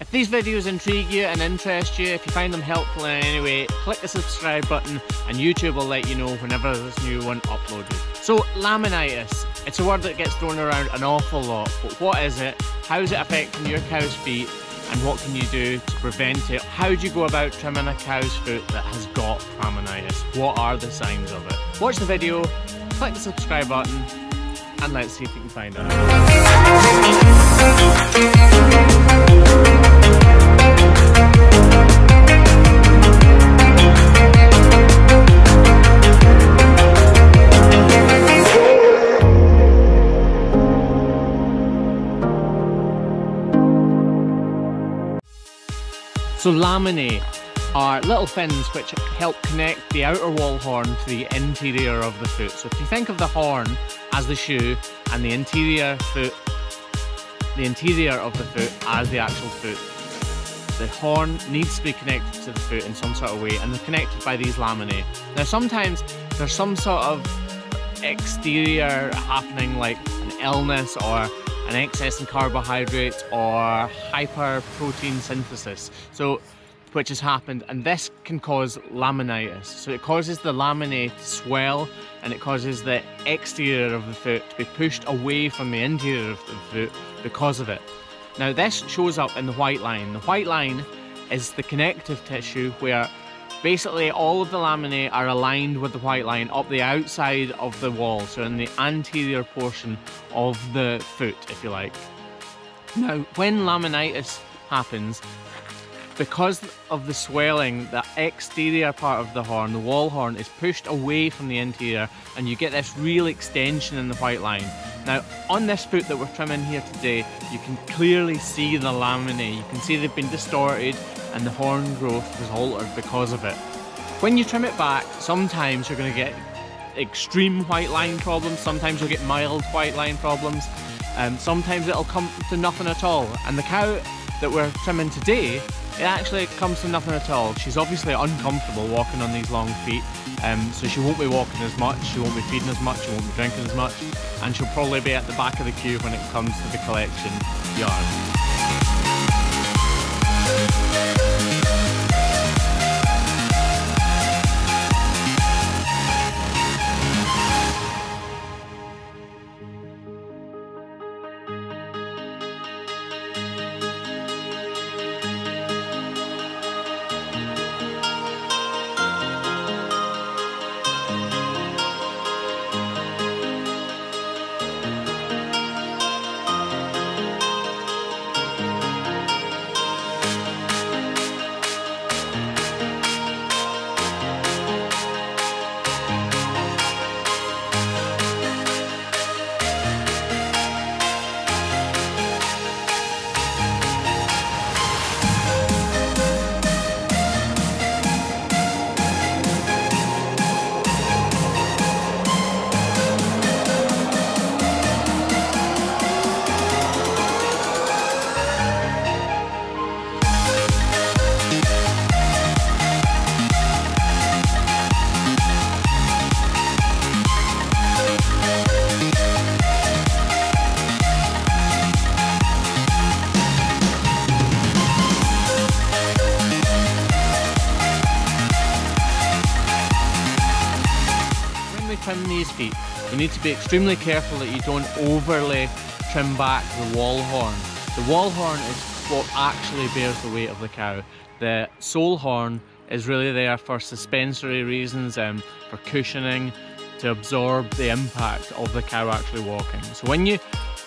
If these videos intrigue you and interest you, if you find them helpful in any way, click the subscribe button and YouTube will let you know whenever there's a new one uploaded. So laminitis, it's a word that gets thrown around an awful lot, but what is it? How is it affecting your cow's feet? And what can you do to prevent it? How do you go about trimming a cow's foot that has got laminitis? What are the signs of it? Watch the video, click the subscribe button, and let's see if you can find out. So laminae are little fins which help connect the outer wall horn to the interior of the foot. So if you think of the horn as the shoe and the interior of the foot as the actual foot, the horn needs to be connected to the foot in some sort of way, and they're connected by these laminae. Now sometimes there's some sort of exterior happening, like an illness or an excess in carbohydrates or hyperprotein synthesis, which has happened, and this can cause laminitis. So it causes the laminae to swell, and it causes the exterior of the foot to be pushed away from the interior of the foot because of it. Now this shows up in the white line. The white line is the connective tissue where basically all of the laminae are aligned with the white line up the outside of the wall, so in the anterior portion of the foot, if you like. Now, when laminitis happens, because of the swelling, the exterior part of the horn, the wall horn, is pushed away from the interior, and you get this real extension in the white line. Now, on this foot that we're trimming here today, you can clearly see the laminae. You can see they've been distorted, and the horn growth has altered because of it. When you trim it back, sometimes you're going to get extreme white line problems, sometimes you'll get mild white line problems, and sometimes it'll come to nothing at all. And the cow that we're trimming today, it actually comes to nothing at all. She's obviously uncomfortable walking on these long feet, so she won't be walking as much, she won't be feeding as much, she won't be drinking as much, and she'll probably be at the back of the queue when it comes to the collection yard. These feet, you need to be extremely careful that you don't overly trim back the wall horn. The wall horn is what actually bears the weight of the cow. The sole horn is really there for suspensory reasons, for cushioning, to absorb the impact of the cow actually walking. So when you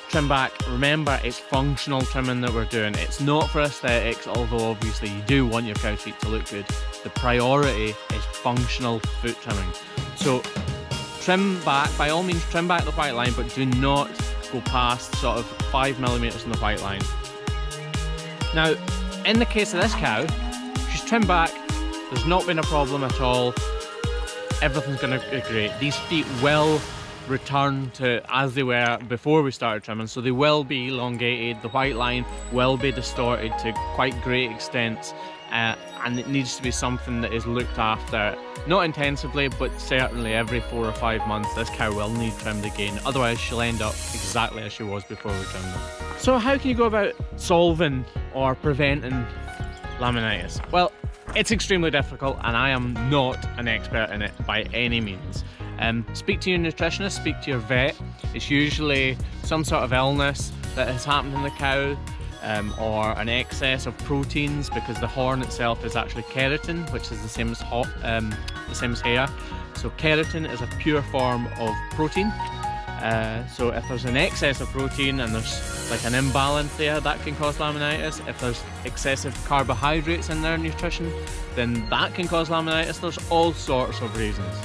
trim back, remember it's functional trimming that we're doing. It's not for aesthetics, although obviously you do want your cow's feet to look good. The priority is functional foot trimming. So trim back, by all means trim back the white line, but do not go past sort of 5mm in the white line. Now, in the case of this cow, she's trimmed back, there's not been a problem at all, everything's going to be great. These feet will return to as they were before we started trimming, so they will be elongated, the white line will be distorted to quite great extents. And it needs to be something that is looked after, not intensively, but certainly every 4 or 5 months this cow will need trimmed again, otherwise she'll end up exactly as she was before we trimmed her. So how can you go about solving or preventing laminitis? Well, it's extremely difficult and I am not an expert in it by any means. Speak to your nutritionist, speak to your vet. It's usually some sort of illness that has happened in the cow, or an excess of proteins, because the horn itself is actually keratin, which is the same as hair. So keratin is a pure form of protein. So if there's an excess of protein and there's like an imbalance there, that can cause laminitis. If there's excessive carbohydrates in their nutrition, then that can cause laminitis. There's all sorts of reasons.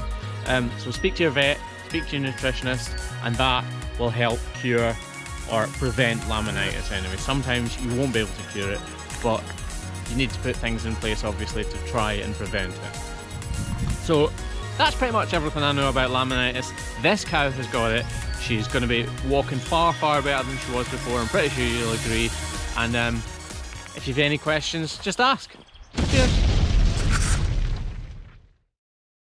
So speak to your vet, speak to your nutritionist, and that will help cure or prevent laminitis anyway. Sometimes you won't be able to cure it, but you need to put things in place obviously to try and prevent it. So that's pretty much everything I know about laminitis. This cow has got it. She's going to be walking far, far better than she was before. I'm pretty sure you'll agree. And if you've any questions, just ask. Cheers.